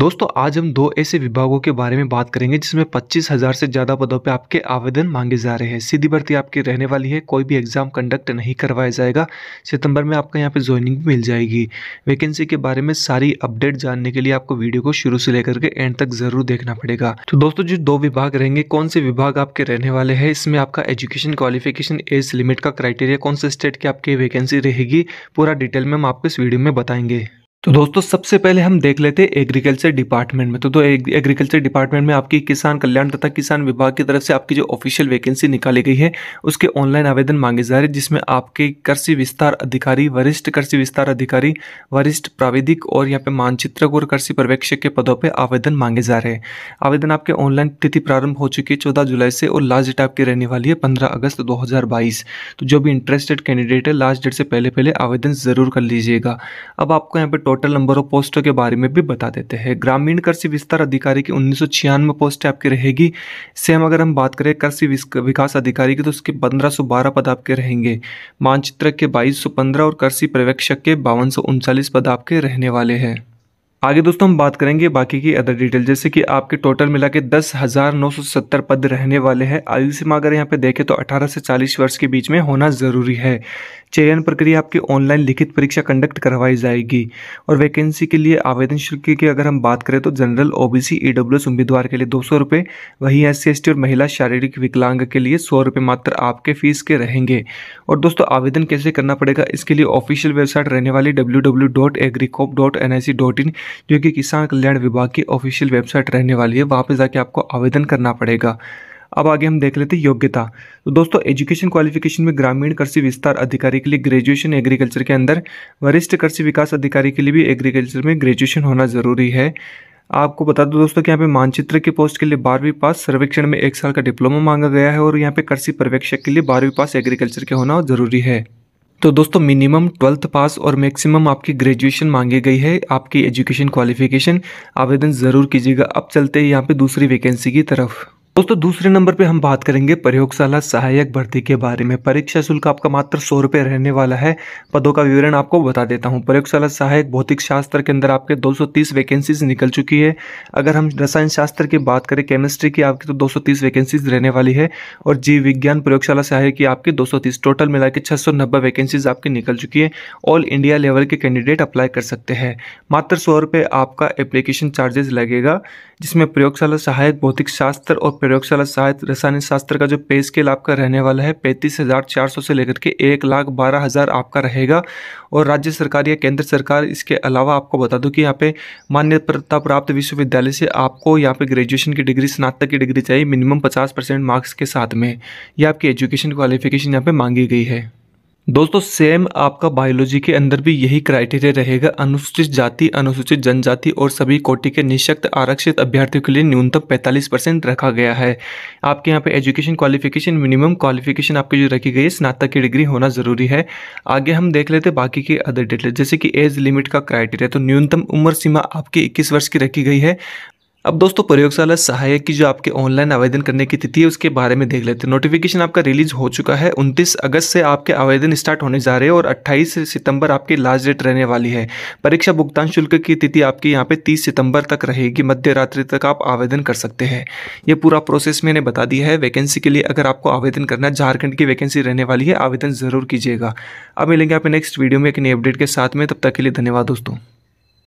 दोस्तों आज हम दो ऐसे विभागों के बारे में बात करेंगे जिसमें 25,000 से ज़्यादा पदों पे आपके आवेदन मांगे जा रहे हैं। सीधी भर्ती आपकी रहने वाली है, कोई भी एग्ज़ाम कंडक्ट नहीं करवाया जाएगा। सितंबर में आपका यहाँ पे ज्वाइनिंग मिल जाएगी। वैकेंसी के बारे में सारी अपडेट जानने के लिए आपको वीडियो को शुरू से लेकर के एंड तक ज़रूर देखना पड़ेगा। तो दोस्तों जो दो विभाग रहेंगे, कौन से विभाग आपके रहने वाले हैं, इसमें आपका एजुकेशन क्वालिफिकेशन, एज लिमिट का क्राइटेरिया, कौन से स्टेट की आपकी वैकेंसी रहेगी, पूरा डिटेल में हम आपको इस वीडियो में बताएंगे। तो दोस्तों सबसे पहले हम देख लेते हैं एग्रीकल्चर डिपार्टमेंट में। तो एग्रीकल्चर डिपार्टमेंट में आपकी किसान कल्याण तथा किसान विभाग की तरफ से आपकी जो ऑफिशियल वैकेंसी निकाली गई है उसके ऑनलाइन आवेदन मांगे जा रहे हैं, जिसमें आपके कृषि विस्तार अधिकारी, वरिष्ठ कृषि विस्तार अधिकारी, वरिष्ठ प्राविधिक और यहाँ पे मानचित्रक और कृषि पर्यवेक्षक के पदों पर आवेदन मांगे जा रहे हैं। आवेदन आपके ऑनलाइन तिथि प्रारंभ हो चुकी है 14 जुलाई से और लास्ट डेट आपकी रहने वाली है 15 अगस्त 2022। तो जो भी इंटरेस्टेड कैंडिडेट है लास्ट डेट से पहले पहले आवेदन ज़रूर कर लीजिएगा। अब आपको यहाँ पर टोटल नंबर ऑफ पोस्टों के बारे में भी बता देते हैं। ग्रामीण कृषि विस्तार अधिकारी की 1996 पोस्ट आपकी रहेगी। सेम अगर हम बात करें कृषि विकास अधिकारी की तो उसके 1512 पद आपके रहेंगे। मानचित्रक के 2215 और कृषि पर्यवेक्षक के 5239 पद आपके रहने वाले हैं। आगे दोस्तों हम बात करेंगे बाकी की अदर डिटेल, जैसे कि आपके टोटल मिला के 10,970 पद रहने वाले हैं। आयु सीमा अगर यहाँ पे देखें तो 18 से 40 वर्ष के बीच में होना ज़रूरी है। चयन प्रक्रिया आपकी ऑनलाइन लिखित परीक्षा कंडक्ट करवाई जाएगी। और वैकेंसी के लिए आवेदन शुल्क की अगर हम बात करें तो जनरल, OBC, EWS उम्मीदवार के लिए 200 रुपये, वहीं SC/ST और महिला शारीरिक विकलांग के लिए 100 रुपये मात्र आपके फीस के रहेंगे। और दोस्तों आवेदन कैसे करना पड़ेगा, इसके लिए ऑफिशियल वेबसाइट रहने वाली www.agricop.nic.in जो कि किसान कल्याण विभाग की ऑफिशियल वेबसाइट रहने वाली है, वहाँ पे जाके आपको आवेदन करना पड़ेगा। अब आगे हम देख लेते हैं योग्यता। तो दोस्तों एजुकेशन क्वालिफिकेशन में ग्रामीण कृषि विस्तार अधिकारी के लिए ग्रेजुएशन एग्रीकल्चर के अंदर, वरिष्ठ कृषि विकास अधिकारी के लिए भी एग्रीकल्चर में ग्रेजुएशन होना ज़रूरी है। आपको बता दो दोस्तों कि यहाँ पे मानचित्र की पोस्ट के लिए 12वीं पास सर्वेक्षण में 1 साल का डिप्लोमा मांगा गया है और यहाँ पे कृषि पर्यवेक्षक के लिए 12वीं पास एग्रीकल्चर के होना ज़रूरी है। तो दोस्तों मिनिमम 12th पास और मैक्सिमम आपकी ग्रेजुएशन मांगी गई है आपकी एजुकेशन क्वालिफिकेशन। आवेदन ज़रूर कीजिएगा। अब चलते हैं यहाँ पे दूसरी वैकेंसी की तरफ। दोस्तों दूसरे नंबर पे हम बात करेंगे प्रयोगशाला सहायक भर्ती के बारे में। परीक्षा शुल्क आपका मात्र 100 रुपये रहने वाला है। पदों का विवरण आपको बता देता हूँ। प्रयोगशाला सहायक भौतिक शास्त्र के अंदर आपके 230 वैकेंसीज निकल चुकी है। अगर हम रसायन शास्त्र की बात करें, केमिस्ट्री की आपकी तो 230 वैकेंसीज रहने वाली है और जीव विज्ञान प्रयोगशाला सहायक की आपकी 230, टोटल मिला के 690 वैकेंसीज आपकी निकल चुकी है। ऑल इंडिया लेवल के कैंडिडेट अप्लाई कर सकते हैं। मात्र 100 रुपये आपका एप्लीकेशन चार्जेस लगेगा, जिसमें प्रयोगशाला सहायक भौतिक शास्त्र और प्रयोगशाला सहायक रासायनिक शास्त्र का जो पे स्केल आपका रहने वाला है 35,400 से लेकर के 1,12,000 आपका रहेगा। और राज्य सरकार या केंद्र सरकार, इसके अलावा आपको बता दूं कि यहाँ पे मान्यता प्राप्त विश्वविद्यालय से आपको यहाँ पे ग्रेजुएशन की डिग्री, स्नातक की डिग्री चाहिए मिनिमम 50% मार्क्स के साथ में। यह आपकी एजुकेशन क्वालिफिकेशन यहाँ पे मांगी गई है। दोस्तों सेम आपका बायोलॉजी के अंदर भी यही क्राइटेरिया रहेगा। अनुसूचित जाति, अनुसूचित जनजाति और सभी कोटि के निःशक्त आरक्षित अभ्यर्थियों के लिए न्यूनतम 45% रखा गया है। आपके यहाँ पे एजुकेशन क्वालिफिकेशन मिनिमम क्वालिफिकेशन आपकी जो रखी गई है स्नातक की डिग्री होना ज़रूरी है। आगे हम देख लेते बाकी के अदर डिटेल, जैसे कि एज लिमिट का क्राइटेरिया। तो न्यूनतम उम्र सीमा आपकी 21 वर्ष की रखी गई है। अब दोस्तों प्रयोगशाला सहायक की जो आपके ऑनलाइन आवेदन करने की तिथि है उसके बारे में देख लेते हैं। नोटिफिकेशन आपका रिलीज हो चुका है। 29 अगस्त से आपके आवेदन स्टार्ट होने जा रहे हैं और 28 सितंबर आपकी लास्ट डेट रहने वाली है। परीक्षा भुगतान शुल्क की तिथि आपकी यहाँ पे 30 सितंबर तक रहेगी। मध्य रात्रि तक आप आवेदन कर सकते हैं। ये पूरा प्रोसेस मैंने बता दिया है। वैकेंसी के लिए अगर आपको आवेदन करना है, झारखंड की वैकेंसी रहने वाली है, आवेदन ज़रूर कीजिएगा। अब मिलेंगे आपके नेक्स्ट वीडियो में एक नई अपडेट के साथ में। तब तक के लिए धन्यवाद दोस्तों।